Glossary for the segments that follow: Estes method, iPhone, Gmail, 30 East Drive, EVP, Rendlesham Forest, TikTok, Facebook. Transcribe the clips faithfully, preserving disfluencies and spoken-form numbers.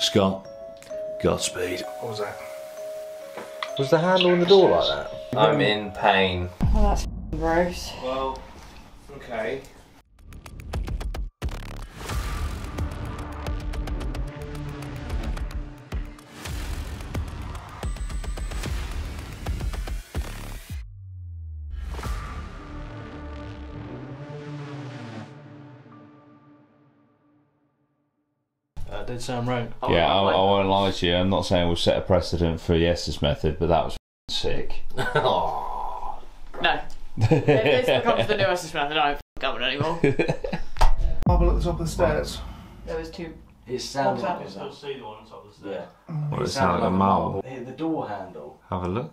Scott, Godspeed. What was that? Was the handle in the door like that? I'm in pain. Oh, that's gross. Well, okay. That did sound right. I yeah, I, I won't lie to you. I'm not saying we've set a precedent for the Estes method, but that was sick. Oh, no. If this becomes the new Estes method, I don't f***ing anymore. Marble at the top of the stairs. There was two. It sounded like... I can still see the one on top of the stairs. Yeah. Well, it, it sounded like a marble. Hit the door handle. Have a look.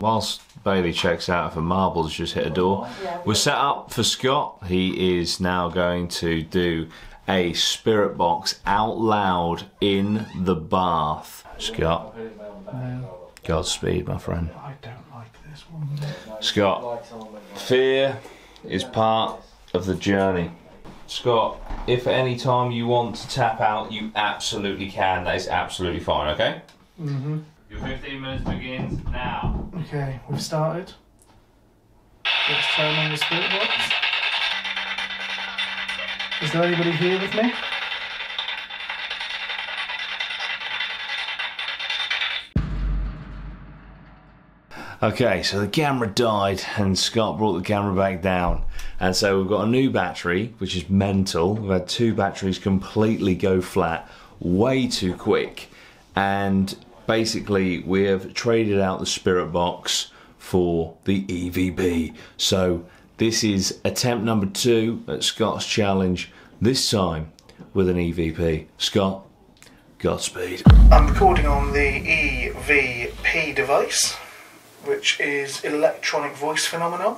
Whilst Bailey checks out if a marble's just hit a door, yeah, we're set up for Scott. He is now going to do a spirit box out loud in the bath. Scott, no. Godspeed, my friend. I don't like this one. Scott, fear is part of the journey. Scott, if at any time you want to tap out, you absolutely can. That is absolutely fine, okay? Mm-hmm. Your fifteen minutes begins now. Okay, we've started. Let's turn on the spirit box. Is there anybody here with me? Okay, so the camera died and Scott brought the camera back down. And so we've got a new battery, which is mental. We've had two batteries completely go flat, way too quick. And basically we have traded out the spirit box for the E V P. So this is attempt number two at Scott's challenge, this time with an E V P. Scott, Godspeed. I'm recording on the E V P device, which is electronic voice phenomenon.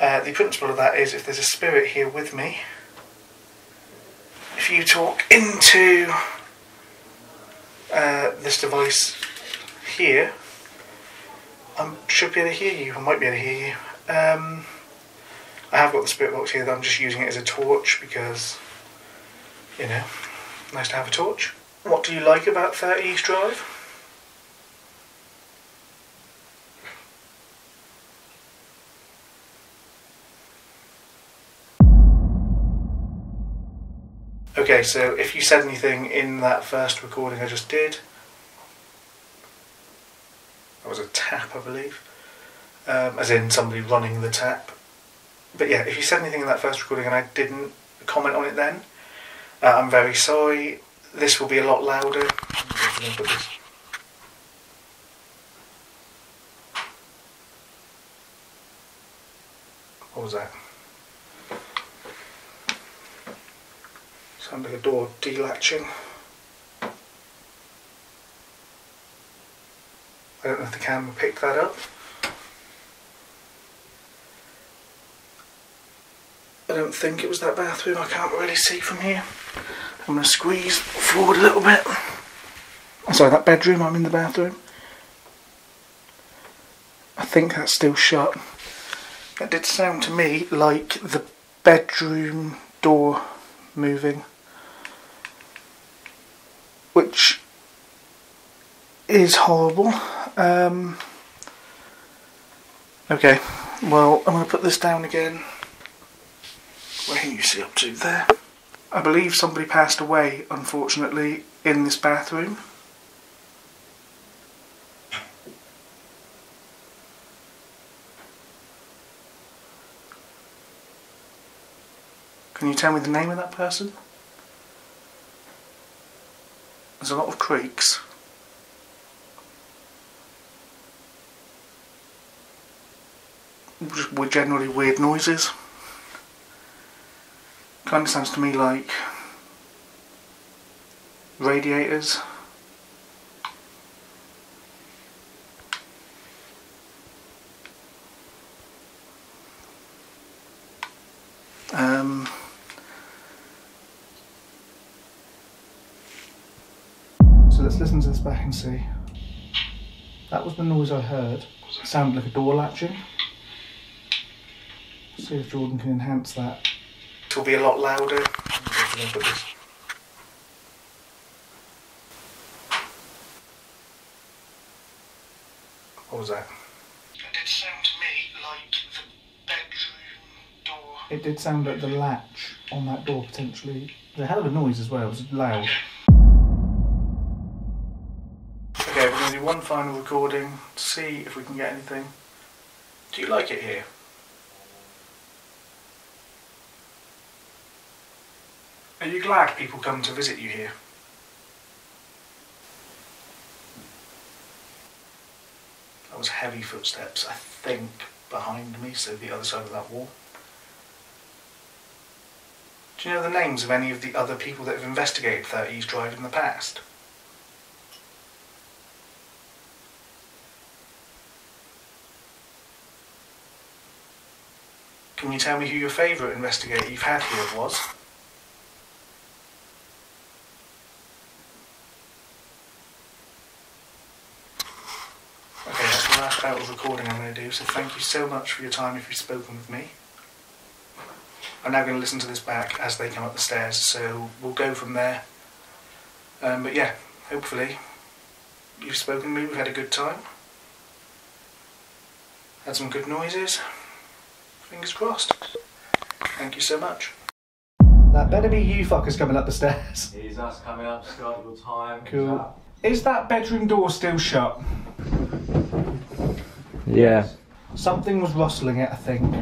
Uh, the principle of that is if there's a spirit here with me, if you talk into uh, this device here, I should be able to hear you, I might be able to hear you. Um, I have got the spirit box here, that I'm just using it as a torch because, you know, nice to have a torch. What do you like about thirty East Drive? Okay, so if you said anything in that first recording I just did, that was a tap, I believe, um, as in somebody running the tap. But yeah, if you said anything in that first recording and I didn't comment on it then, uh, I'm very sorry. This will be a lot louder. What was that? Sounded like a door delatching. I don't know if the camera picked that up. I don't think it was that bathroom, I can't really see from here. I'm going to squeeze forward a little bit. I'm sorry, that bedroom, I'm in the bathroom. I think that's still shut. That did sound to me like the bedroom door moving, which is horrible. Um, okay, well, I'm going to put this down again. Where can you see up to there? I believe somebody passed away, unfortunately, in this bathroom. Can you tell me the name of that person? There's a lot of creaks. Just generally weird noises. Kind of sounds to me like radiators. Um, so let's listen to this back and see. That was the noise I heard. It sounded like a door latching. Let's see if Jordan can enhance that. Will be a lot louder. What was that? It did sound to me like the bedroom door. It did sound like the latch on that door potentially. It was a hell of a noise as well, it was loud. Okay, we're going to do one final recording to see if we can get anything. Do you like it here? Are you glad people come to visit you here? That was heavy footsteps, I think, behind me, so the other side of that wall. Do you know the names of any of the other people that have investigated thirty East Drive in the past? Can you tell me who your favourite investigator you've had here was? Okay, that's the last out of recording I'm going to do, so thank you so much for your time if you've spoken with me. I'm now going to listen to this back as they come up the stairs, so we'll go from there. Um, but yeah, hopefully you've spoken to me, we've had a good time. Had some good noises. Fingers crossed. Thank you so much. That better be you fuckers coming up the stairs. It is us coming up, Scott, your time. Cool. Is that bedroom door still shut? Yeah. Something was rustling it, I think.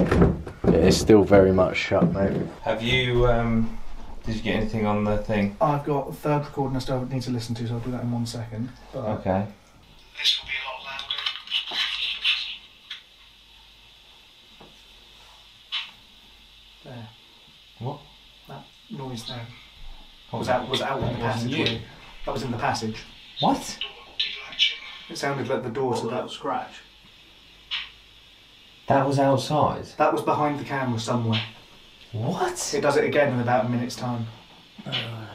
Yeah, it's still very much shut, mate. Have you, um, did you get anything on the thing? I've got a third recording I still need to listen to, so I'll do that in one second. But okay. This will be a lot louder. There. What? That noise there. What was that? Was that out in the passageway? That was in the passage. What? It sounded like the door to that scratch. That was outside? That was behind the camera somewhere. What? It does it again in about a minute's time. Uh,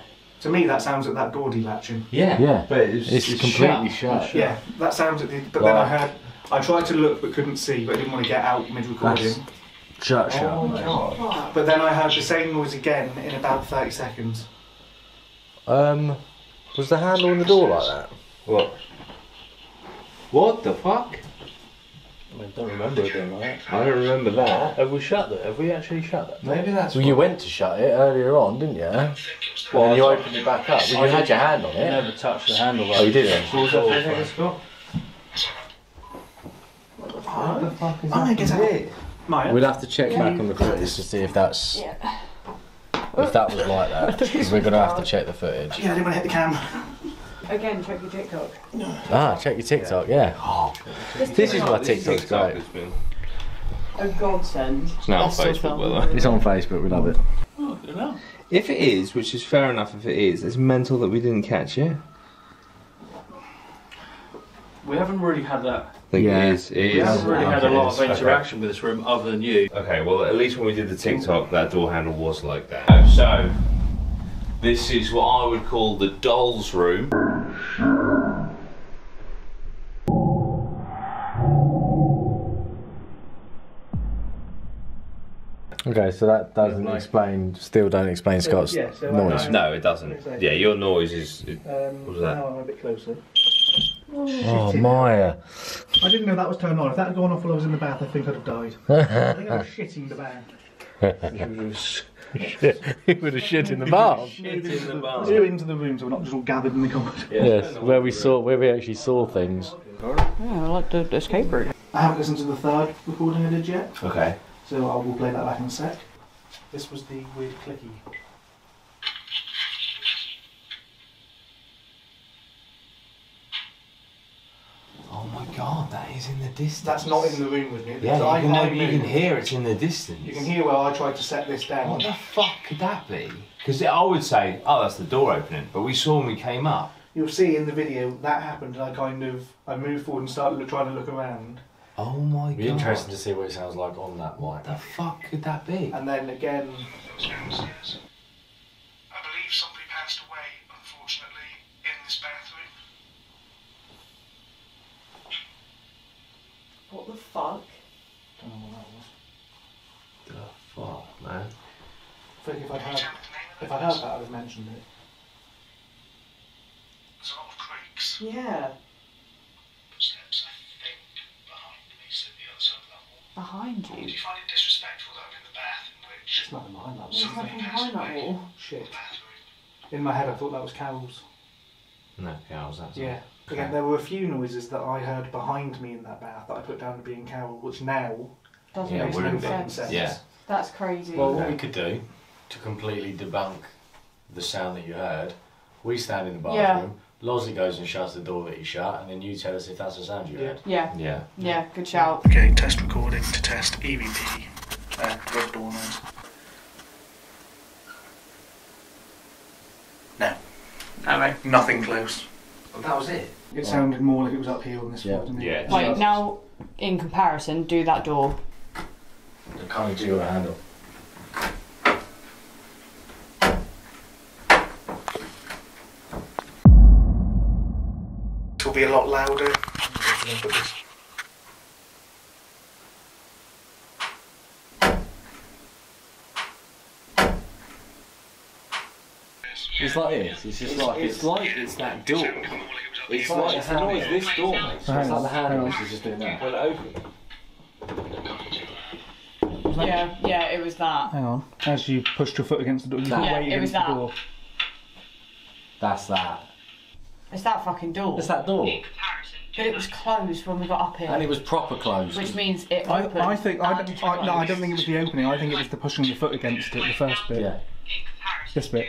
to me, that sounds like that door delatching. Yeah, yeah. But it's, it's, it's completely shut. shut. Yeah, that sounds like the. But like, then I heard. I tried to look but couldn't see, but I didn't want to get out mid recording. Shut, shut. Oh my god. But then I heard the same noise again in about thirty seconds. Um, was the handle on the door like that? What? What the fuck? I don't remember it then, right? I don't remember that. Have we shut that? Have we actually shut that? Maybe that's. Well, you went to shut it earlier on, didn't you? Well, and you opened it back up. Well, you had your hand on it. I never touched the handle. Oh, you didn't? What the fuck is that? Maya? We'll have to check yeah, back on the footage to see if that's yeah. if that was like that. We're gonna have to check the footage. Yeah, I didn't want to hit the camera. Again, check your TikTok. Ah, check your TikTok. Yeah. yeah. Oh, this, this is why TikTok's TikTok great. Been... A godsend. It's now on Facebook, whether it's on Facebook, we love it. Oh, I don't know. If it is, which is fair enough, if it is, it's mental that we didn't catch it. We haven't really had that. I think yeah. it is. It we is. haven't really oh, had a lot is. of interaction okay. with this room other than you. Okay, well, at least when we did the TikTok, that door handle was like that. Oh, so, this is what I would call the doll's room. Okay, so that doesn't yeah, like, explain, still don't explain Scott's yeah, so noise. No, it doesn't. Yeah, your noise is... It, um, what was that? Now I'm a bit closer. Oh, oh Maya. I didn't know that was turned on. If that had gone off while I was in the bath, I think I'd have died. I think I was shitting the bath. He would have shit in the bath. Shit in the bath. Go into the room so we're not just all gathered in the corridor. Yes, yes, where we saw, where we actually saw things. Yeah, I like the escape route. I haven't listened to the third recording I did yet. Okay. So I will play that back in a sec. This was the weird clicky. Oh my god, that is in the distance. That's not in the room with me. Yeah, you can, know, you can hear it's in the distance. You can hear where I tried to set this down. What the fuck could that be? Because I would say, oh, that's the door opening, but we saw when we came up. You'll see in the video that happened and I kind of, I moved forward and started trying to look around. Oh my god. It'd be interesting to see what it sounds like on that mic. What the fuck could that be? And then again... Experiences. I believe somebody passed away, unfortunately, in this bathroom. What the fuck? Don't know what that was. The fuck, man. I think if I'd heard, if I'd heard that, I'd have mentioned it. There's a lot of creaks. Yeah. behind you. Do you find it disrespectful though in the bath in which... It's nothing behind that wall. It's nothing behind that wall. Shit. In my head I thought that was cows. No, cows, that's Yeah. It. Again, there were a few noises that I heard behind me in that bath that I put down to being cow, which now... Doesn't yeah, make no sense. sense. Yeah. That's crazy. Well, what we could do to completely debunk the sound that you heard, we stand in the bathroom, yeah. Losley goes and shuts the door that he shut, and then you tell us if that's the sound you heard. Yeah. Yeah. Yeah. Yeah. Good shout. Okay, test recording to test E V P and red door noise. No. No, mate. Nothing close. Well, that was it. It sounded more like it was uphill than this yeah. one, didn't it? Yeah. Wait, right, now, in comparison, do that door. I can't do your handle. Will be a lot louder. It's like this. It's just like it's like it's that door. It's like it's the noise this door makes. It's like the hand noise is just doing that. Well, open. Yeah, yeah, it was that. Hang on. As you pushed your foot against the door, you yeah, weight against the door. That's that. It's that fucking door. It's that door. But it was closed when we got up here. And it was proper closed. Which means it opened. I, I think I don't, I, no, I don't think it was the opening. I think it was the pushing your foot against it, the first bit. Yeah. This bit.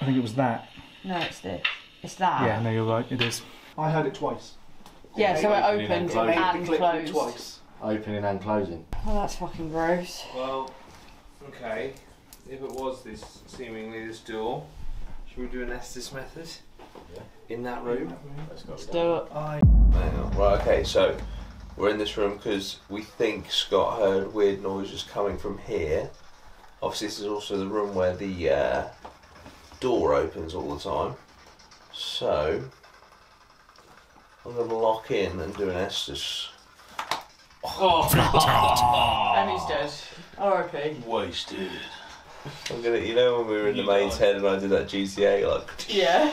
I think it was that. No, it's this. It's that. Yeah, no, you're right. It is. I heard it twice. Yeah, yeah so it opened and, and closed. Twice. Opening and closing. Well, that's fucking gross. Well, okay. If it was this, seemingly this door. Should we do an Estes method? Yeah. In that room? Let's do it. I... Right, okay, so we're in this room because we think Scott heard weird noises coming from here. Obviously, this is also the room where the uh, door opens all the time. So, I'm going to lock in and do an Estes. Oh, oh. And he's dead. R I P. Wasted. I'm gonna, you know, when we were in the maid's head and I did that G T A, like. Yeah.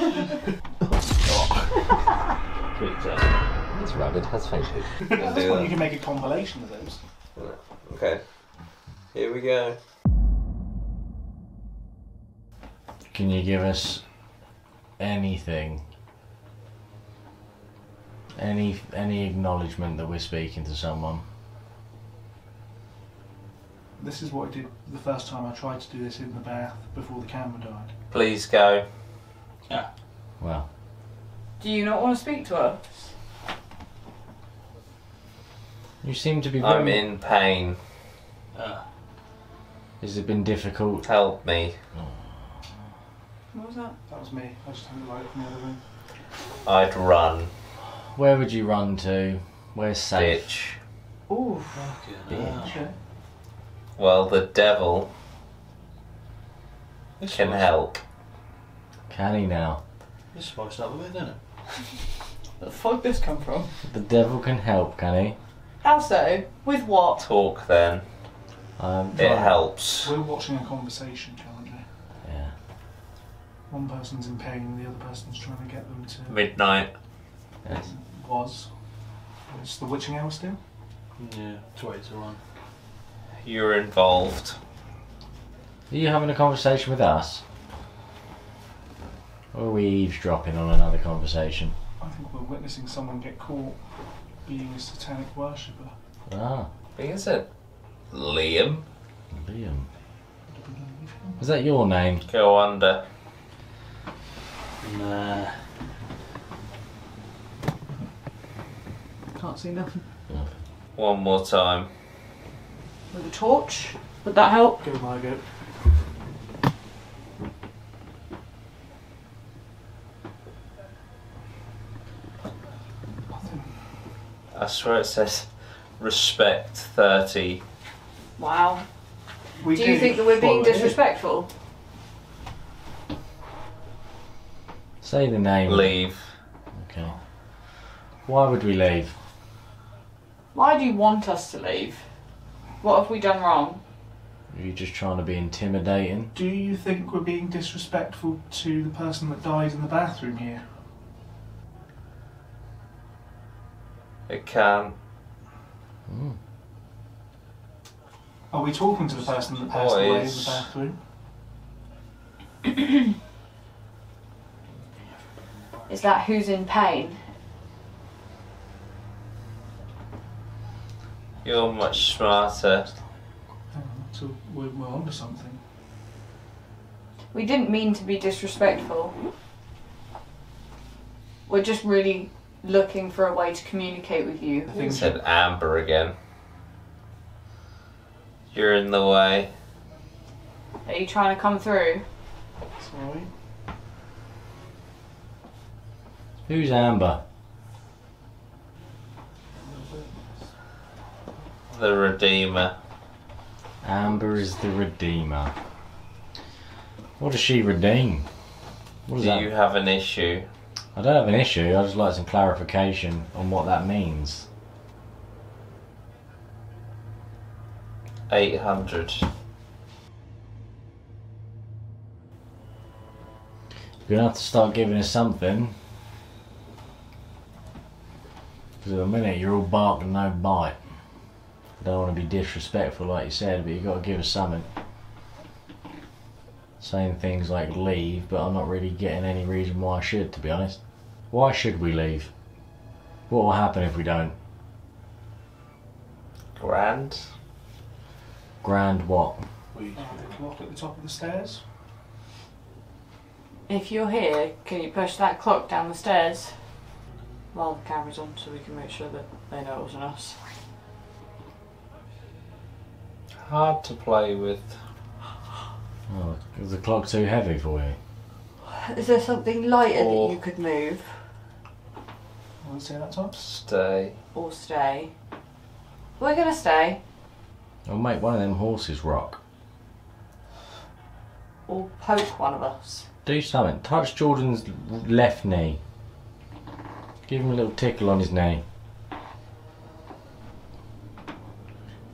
Oh. This rabbit has fainted. That's do one that. You can make a compilation of those. Okay. Here we go. Can you give us anything? Any any acknowledgement that we're speaking to someone? This is what I did the first time I tried to do this in the bath before the camera died. Please go. Yeah. Well. Do you not want to speak to us? You seem to be very... I'm in pain. Uh. Has it been difficult? Help me. Oh. What was that? That was me. I just turned the light from the other room. I'd run. Where would you run to? Where's safe? Bitch. Ooh. Fucking bitch. Well, the devil this can help. Can he now? This spiced up a bit, didn't it? Where the fuck this come from? The devil can help, can he? How so? With what? Talk then. Um, it right. helps. We're watching a conversation, can't we? Yeah. One person's in pain, the other person's trying to get them to... Midnight. Yes. Was. It's the witching hour still? Yeah, it's way to run. You're involved. Are you having a conversation with us? Or are we eavesdropping on another conversation? I think we're witnessing someone get caught being a satanic worshipper. Ah. Being a satanic... Liam? Liam. Is that your name? Go under. Nah. Can't see nothing. No. One more time. With a torch, would that help? Give my go. I swear it says respect thirty. Wow. We do you do think that we're being disrespectful? Say the name. Leave. Okay. Why would we leave? Why do you want us to leave? What have we done wrong? Are you just trying to be intimidating? Do you think we're being disrespectful to the person that died in the bathroom here? It can. Mm. Are we talking to the person that passed away in the bathroom? It's like, who's in pain? You're much smarter. So we're onto something. We didn't mean to be disrespectful. We're just really looking for a way to communicate with you. I think it said Amber again. You're in the way. Are you trying to come through? Sorry. Who's Amber? The Redeemer. Amber is the Redeemer. What does she redeem? What is that? Do you have an issue? I don't have an issue, I just like some clarification on what that means. eight hundred. You're gonna have to start giving us something. Because at the minute you're all bark and no bite. I don't want to be disrespectful like you said, but you've got to give us something. Saying things like leave, but I'm not really getting any reason why I should, to be honest. Why should we leave? What will happen if we don't? Grand. Grand what? We have the clock at the top of the stairs. If you're here, can you push that clock down the stairs? While the camera's on, so we can make sure that they know it wasn't us. Hard to play with. Oh, is the clock too heavy for you? Is there something lighter or that you could move? I want to say that, Tom? Stay. Or stay. We're gonna stay. I'll make one of them horses rock. Or poke one of us. Do something. Touch Jordan's left knee. Give him a little tickle on his knee.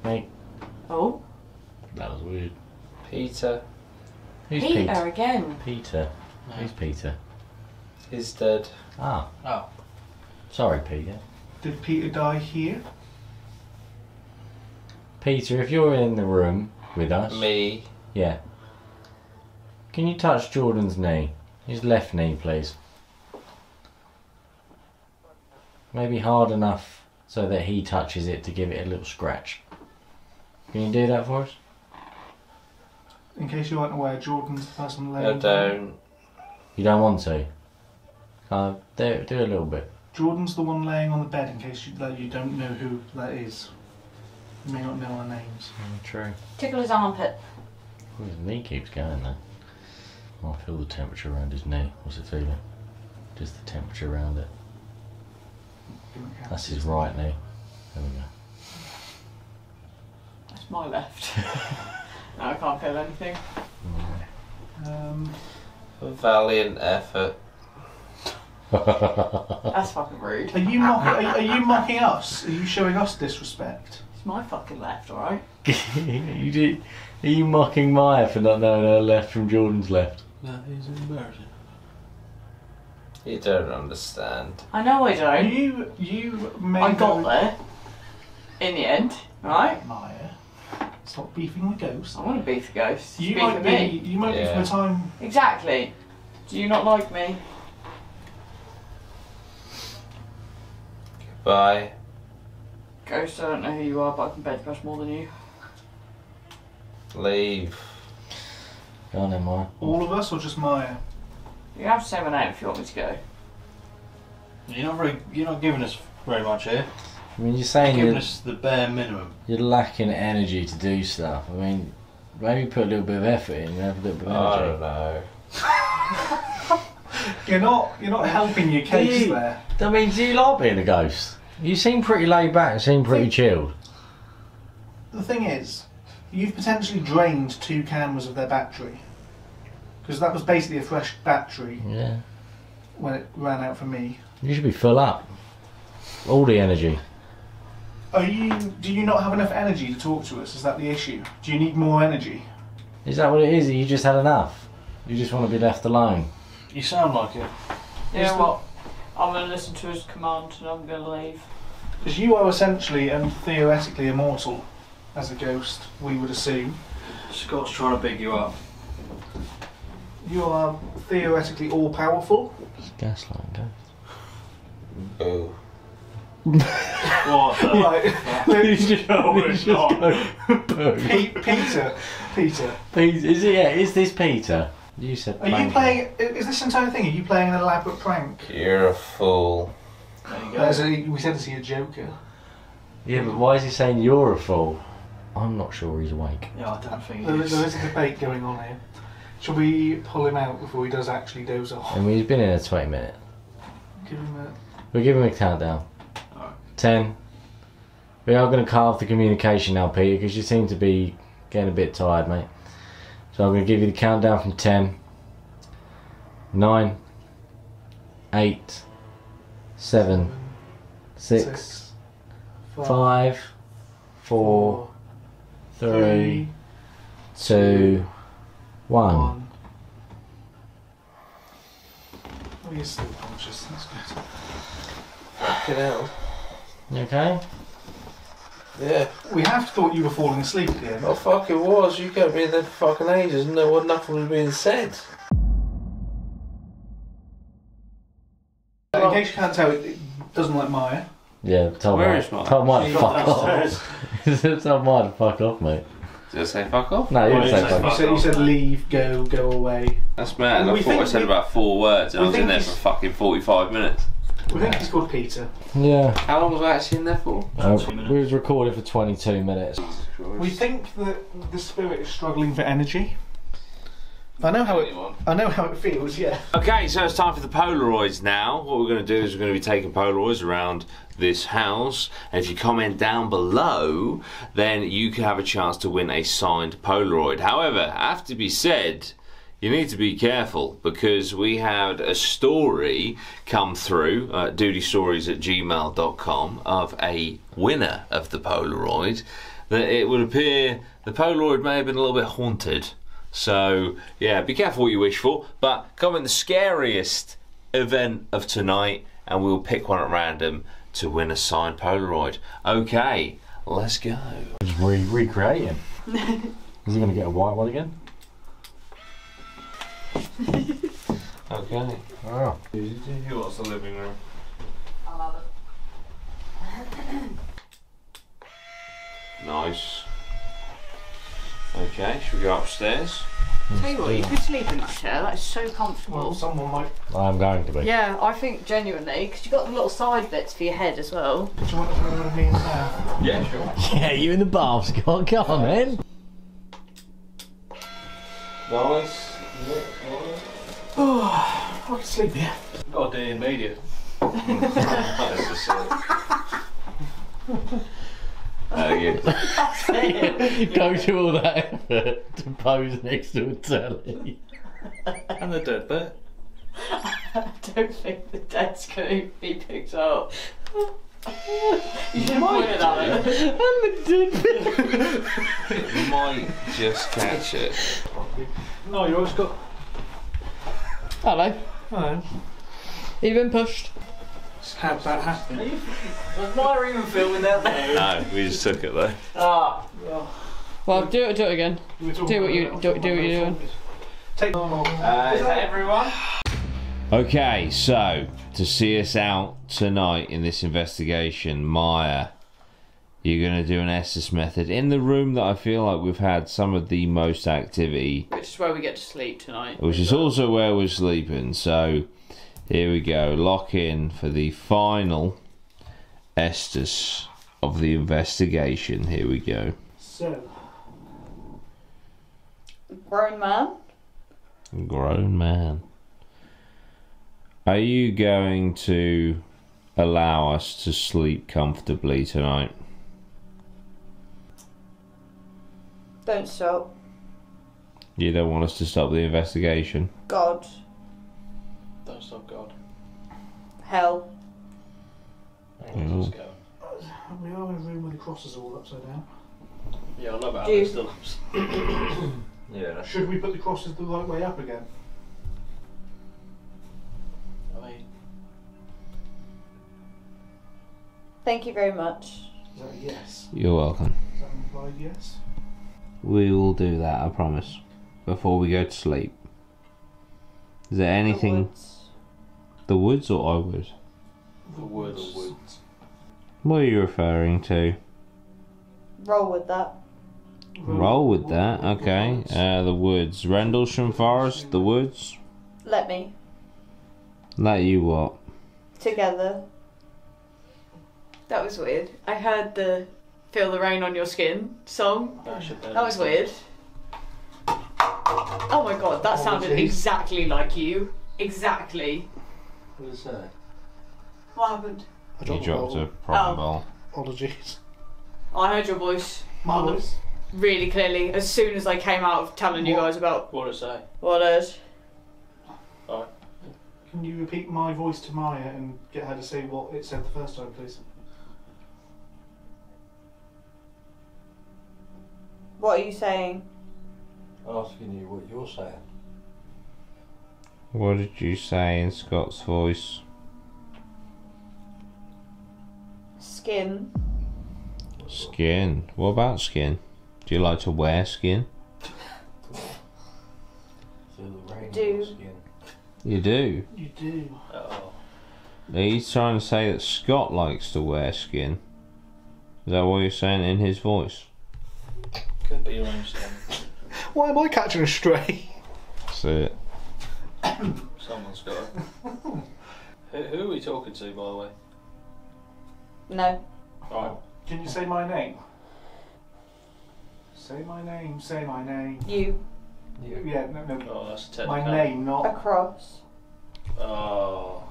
Hey. Oh. That was weird. Peter. Who's Peter? Peter again. Peter. No. Who's Peter? He's dead. Ah. Oh. Sorry, Peter. Did Peter die here? Peter, if you're in the room with us. Me. Yeah. Can you touch Jordan's knee? His left knee, please. Maybe hard enough so that he touches it to give it a little scratch. Can you do that for us? In case you aren't aware, Jordan's the person laying I don't. You don't want to? Uh, do, do a little bit. Jordan's the one laying on the bed in case you, like, you don't know who that is. You may not know our names. Mm, true. Tickle his armpit. Well, his knee keeps going though. Oh, I feel the temperature around his knee. What's it feeling? Just the temperature around it. That's his right knee. There we go. That's my left. No, I can't feel anything. Mm. Um, a valiant effort. That's fucking rude. Are you, mock are, are you mocking us? Are you showing us disrespect? It's my fucking left, alright? you did, are you mocking Maya for not knowing her left from Jordan's left? That is embarrassing. You don't understand. I know I don't. You, you made I got there. In the end, right? Maya. Stop beefing the ghost. I want to beef the ghost. You might be. Me. You might yeah. be for the time. Exactly. Do you not like me? Goodbye. Ghost, I don't know who you are, but I can bench press more than you. Leave. Go on then, Maya. All of us or just Maya? You have to say my name if you want me to go. You're not very. You're not giving us very much here. I mean, you're saying you're, us the bare minimum. You're lacking energy to do stuff. I mean, maybe put a little bit of effort in. You have a little bit of energy. I don't know. You're not. You're not helping your case you, there. I mean, do you like being a ghost? You seem pretty laid back. You seem pretty the, chilled. The thing is, you've potentially drained two cameras of their battery because that was basically a fresh battery. Yeah. When it ran out for me. You should be full up. All the energy. Are you, do you not have enough energy to talk to us? Is that the issue? Do you need more energy? Is that what it is? You just had enough? You just want to be left alone? You sound like it. You know what? I'm going to listen to his command and I'm going to leave. Because you are essentially and theoretically immortal as a ghost, we would assume. Scott's trying to big you up. You are theoretically all powerful. It's gaslighting ghosts. Oh. What? Right. No, it's not. Peter. Peter. Peter. Is it? Yeah. Is this Peter? You said. Are you playing? Is this entire thing? Are you playing an elaborate prank? You're a fool. There you go. There's a, we said to see a joker. Yeah, but why is he saying you're a fool? I'm not sure he's awake. Yeah, I don't think. There, he is. There is a debate going on here. Shall we pull him out before he does actually doze off? I mean, he's been in a twenty minute. Give him a. We'll give him a countdown. ten. We are going to carve the communication now, Peter, because you seem to be getting a bit tired, mate. So I'm going to give you the countdown from ten, nine, eight, seven, six, five, four, three, two, one. Oh, you're still conscious, that's good. Get out. You okay? Yeah. We have thought you were falling asleep again. Oh fuck, it was. You kept me in there for fucking ages and no, nothing was being said. In case you can't tell, it, it doesn't like Maya. Yeah, tell Maya. Tell Maya to fuck off. Tell Maya to fuck off, mate. Did I say fuck off? No, you didn't say fuck off. You said leave, go, go away. That's mad. I thought I said about four words and I was in there for fucking forty-five minutes. We think he's called Peter. Yeah. How long was I actually in there for? Uh, we was recorded for twenty-two minutes. We think that the spirit is struggling for energy. I know how it. I know how it feels. Yeah. Okay, so it's time for the Polaroids now. What we're going to do is we're going to be taking Polaroids around this house, and if you comment down below, then you can have a chance to win a signed Polaroid. However, I have to be said. You need to be careful because we had a story come through, uh, duty stories at gmail dot com, of a winner of the Polaroid that it would appear the Polaroid may have been a little bit haunted. So, yeah, be careful what you wish for, but comment the scariest event of tonight and we'll pick one at random to win a signed Polaroid. Okay, let's go. Just re recreating. Is he going to get a white one again? Okay. Wow. Who wants the living room? I love it. Nice. Okay, should we go upstairs? Tell you what, you could sleep in that chair, that is so comfortable. Well, someone might. I'm going to be. Yeah, I think genuinely, because you've got the little side bits for your head as well. Do you want to throw the beans there? Yeah, sure. Yeah, you in the bath, Scott, come on then. Nice. Oh, I can sleep here. I've got a day in media. There you go. Go to all that effort to pose next to a telly. And the dead bit. I don't think the dead's going to be picked up. You didn't point at that. And the dead bit. It might just catch it. No, you're always got. Hello. Hello. You've been pushed. How'd that happen? Was Maya even filming that though? No, we just took it though. Ah. Well, do it, do it again. Do what you do, do what you're doing. Take. Uh, is that everyone? Okay, so to see us out tonight in this investigation, Maya, you're going to do an Estes method in the room that I feel like we've had some of the most activity. Which is where we get to sleep tonight. Which is also where we're sleeping. So here we go. Lock in for the final Estes of the investigation. Here we go. So, grown man. Grown man. Are you going to allow us to sleep comfortably tonight? Don't stop. You don't want us to stop the investigation? God. Don't stop God. Hell. Let's go. We are in a room with the crosses all upside down. Yeah, I love how they're still upside. Yeah. Should we put the crosses the right way up again? I Thank you very much. Is that a yes? You're welcome. Is that an implied yes? We will do that, I promise. Before we go to sleep. Is there anything... The woods, the woods or I would? The woods. The woods. What are you referring to? Roll with that. Roll with that, okay. Uh, the woods. Rendlesham Forest, the woods. Let me. Let you what? Together. That was weird. I heard the Feel the Rain on Your Skin song. That was weird. Oh my god, that sounded exactly like you. Exactly. What did it say? What happened? You dropped a problem ball. Apologies. I heard your voice. My voice? Really clearly, as soon as I came out of telling what, you guys about what it say. What is? All right. Can you repeat my voice to Maya and get her to say what it said the first time, please? What are you saying? I'm asking you what you're saying. What did you say in Scott's voice? Skin. Skin. What about skin? Do you like to wear skin? I do. You do? You do. Uh-oh. He's trying to say that Scott likes to wear skin. Is that what you're saying in his voice? Could be your own skin. Why am I catching a stray? That's it. Someone's got it. who, who are we talking to, by the way? No. Right. Can you say my name? Say my name, say my name. You. you. Yeah, no, no. Oh, that's ten. My name, not... Across. Oh.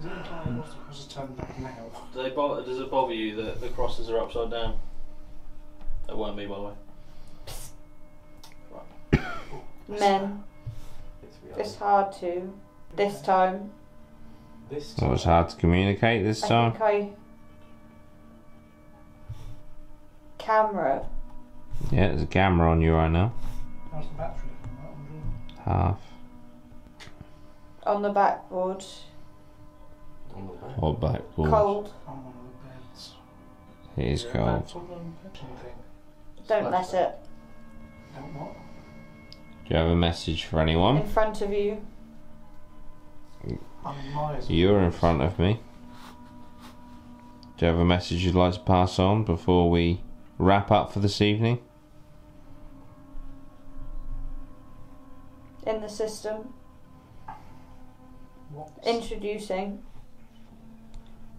Is it implied what's the cross is turned back now? Do they bother, does it bother you that the crosses are upside down? That weren't me, by the way. Psst. Right. Men. It's hard to. This time. This time. Well, it's hard to communicate this I time. Think I Camera. Yeah, there's a camera on you right now. How's the battery on that one? Half. On the backboard. On the backboard. Or backboard. Cold. On one of the beds. It is cold. Don't mess it. Don't what? Do you have a message for anyone? In front of you. You're in front of me. Do you have a message you'd like to pass on before we wrap up for this evening? In the system. What? Introducing.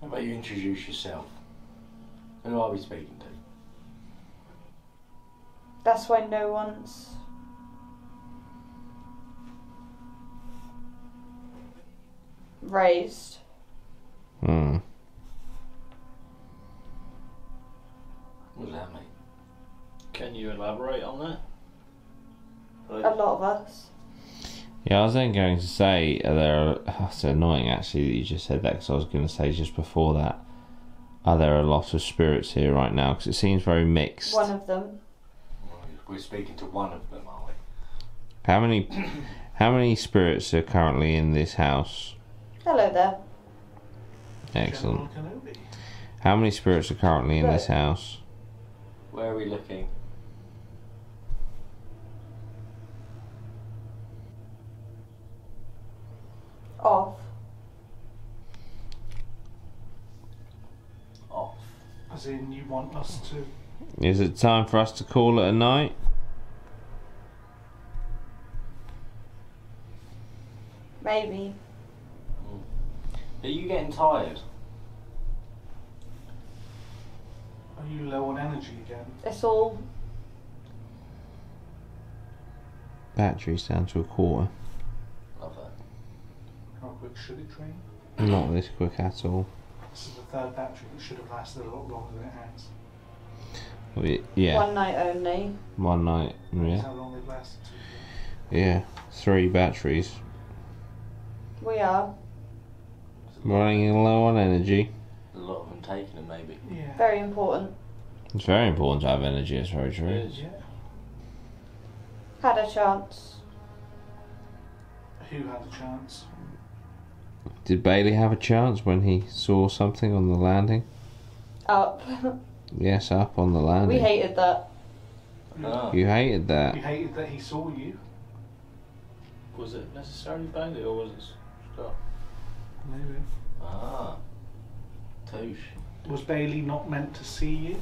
How about you introduce yourself? And who are we speaking to? That's why no one's. Raised. Hmm. What does that mean? Can you elaborate on that? Please. A lot of us. Yeah, I was then going to say, are there, oh, it's annoying actually that you just said that because I was going to say just before that, are there a lot of spirits here right now? Because it seems very mixed. One of them. We're speaking to one of them, aren't we? How many, how many spirits are currently in this house? Hello there. Excellent. How many spirits are currently in this house? Where are we looking? Off. Off. As in, you want us to... Is it time for us to call it a night? Maybe. Are you getting tired? Are you low on energy again? It's all... Battery's down to a quarter. Love that. How quick should it drain? Not this quick at all. This is the third battery that should have lasted a lot longer than it has. Well, it, yeah. One night only. One night, yeah. That's how long they've lasted. Yeah, three batteries. We are. Running low on energy. A lot of them taking them, maybe. Yeah. Very important. It's very important to have energy, it's very true. It is, yeah. Had a chance. Who had a chance? Did Bailey have a chance when he saw something on the landing? Up. Yes, up on the landing. We hated that. No. You hated that? You hated that he saw you. Was it necessarily Bailey or was it Scott? Maybe. Ah. Touche. Was Bailey not meant to see you?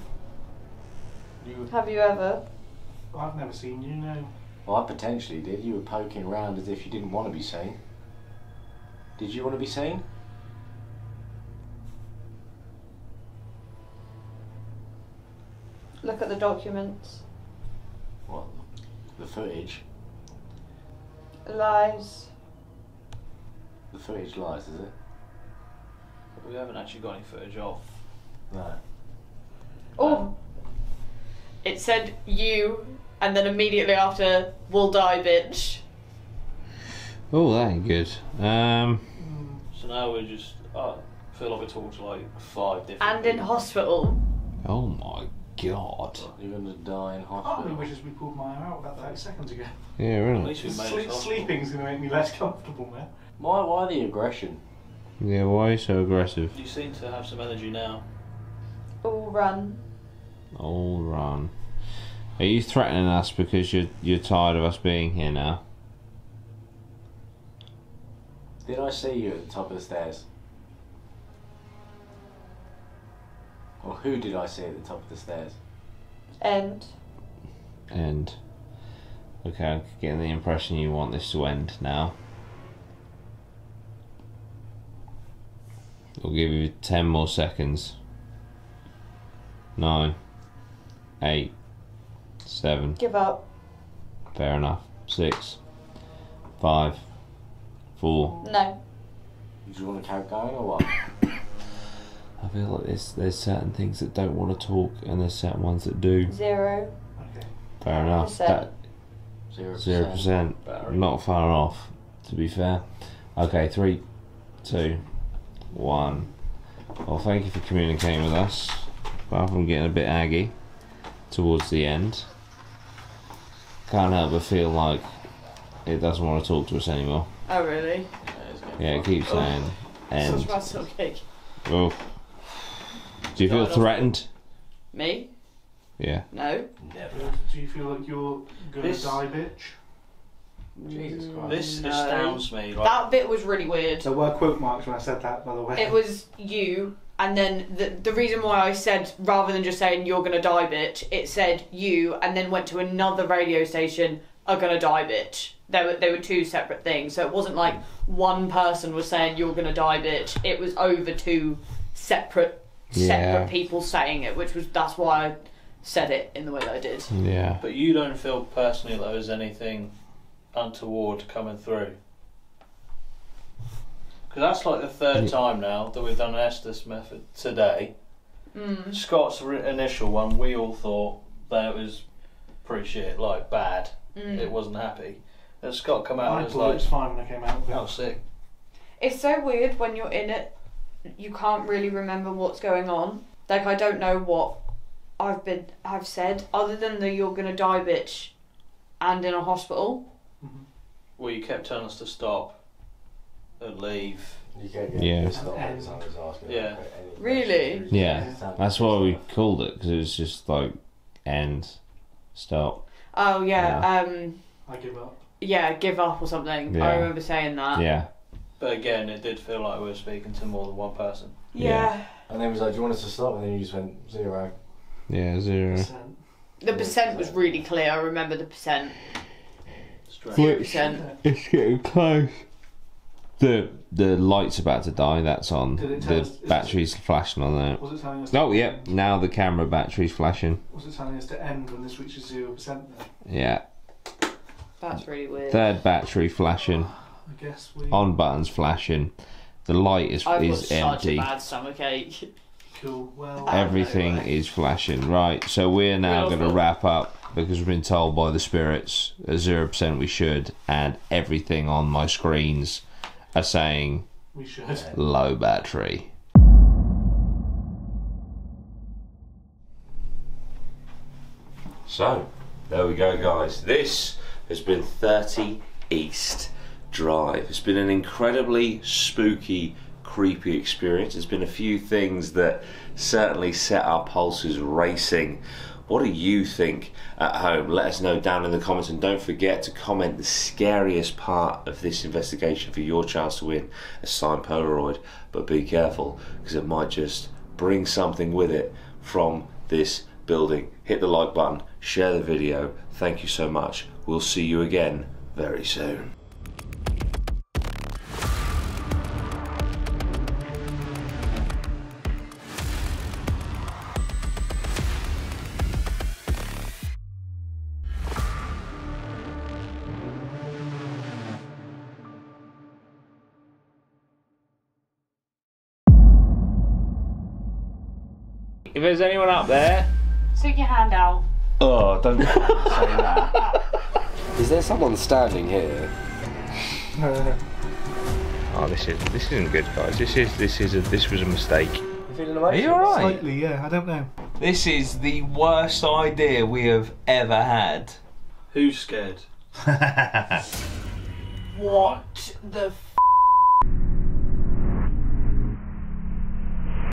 you Have you ever? Well, I've never seen you, no. Well, I potentially did. You were poking around as if you didn't want to be seen. Did you want to be seen? Look at the documents. What? The footage? Lies. The footage lies, is it? We haven't actually got any footage of. No. Oh! Um, it said you, and then immediately after, we'll die, bitch. Oh, that ain't good. Um, so now we're just, I feel like we're talking to like five different And people. In hospital. Oh my god. You're going to die in hospital. I really wish we pulled mine out about thirty seconds ago. Yeah, really. At least we made Sleep, sleeping's going to make me less comfortable, man. Why, why the aggression? Yeah, why are you so aggressive? You seem to have some energy now. All run. All run. Are you threatening us because you're, you're tired of us being here now? Did I see you at the top of the stairs? Or who did I see at the top of the stairs? End. End. Okay, I'm getting the impression you want this to end now. We'll give you ten more seconds. Nine. Eight. Seven. Give up. Fair enough. Six. Five. Four. No. Do you want to carry going or what? I feel like there's, there's certain things that don't want to talk and there's certain ones that do. Zero. Okay. Fair enough. Percent. That, zero, zero percent. percent. Not far off, to be fair. Okay, three, two, one. Well, thank you for communicating with us. Apart from getting a bit aggy towards the end. Can't help but feel like it doesn't want to talk to us anymore. Oh really? Yeah, it keeps saying end. Oh. Do you feel threatened? Me? Yeah. No. Never. Do you feel like you're gonna this... die, bitch? Jesus Christ. This no. astounds me. Right? That bit was really weird. There were quote marks when I said that, by the way. It was you, and then the the reason why I said rather than just saying you're gonna die, bitch, it said you, and then went to another radio station. Are gonna die, bitch. They were they were two separate things, so it wasn't like one person was saying you're gonna die, bitch. It was over two separate yeah. separate people saying it, which was that's why I said it in the way that I did. Yeah. But you don't feel personally that there's anything untoward coming through, because that's like the third yeah. time now that we've done an Estes method today. Mm. Scott's initial one, we all thought that it was pretty shit, like bad. Mm. It wasn't happy. And Scott come out I and was like, it was fine when I came out. Oh, sick. It's so weird when you're in it, you can't really remember what's going on. Like, I don't know what I've been, I've said, other than the you're gonna die, bitch, and in a hospital. Mm-hmm. Well, you kept telling us to stop and leave. You kept getting yeah. Stop and, and, asking yeah. Like, really? Yeah. yeah. That's why we called it, because it was just like, end, stop. Oh yeah, yeah. Um, I give up. Yeah, give up or something. Yeah. I remember saying that. Yeah. But again, it did feel like we were speaking to more than one person. Yeah. yeah. And then it was like, do you want us to stop? And then you just went zero. Yeah, zero. Percent. The percent was really clear. I remember the percent. Zero percent. It's getting close. The the light's about to die. That's on. The us, battery's it, flashing on there. Was it telling us? Oh yep. Yeah, now the camera battery's flashing. Was it telling us to end when this reaches zero percent? Yeah. That's really weird. Third battery flashing. I guess we. On buttons flashing. The light is I've is got empty. Such a bad stomach ache. Cool. Well. Everything is flashing. Right. So we're now we going to wrap up. Because we've been told by the spirits at zero percent we should, and everything on my screens. Are saying we should. Low battery. So, there we go guys. This has been thirty East. Drive. It's been an incredibly spooky, creepy experience. There's been a few things that certainly set our pulses racing. What do you think at home? Let us know down in the comments, and don't forget to comment the scariest part of this investigation for your chance to win a signed Polaroid. But be careful, because it might just bring something with it from this building. Hit the like button, share the video. Thank you so much. We'll see you again very soon. If there's anyone up there, stick your hand out. Oh, don't say that. Is there someone standing here? No, no, no. Oh, this is this isn't good, guys. This is this is a, this was a mistake. Feeling Are you alright? Slightly, yeah. I don't know. This is the worst idea we have ever had. Who's scared? What the? F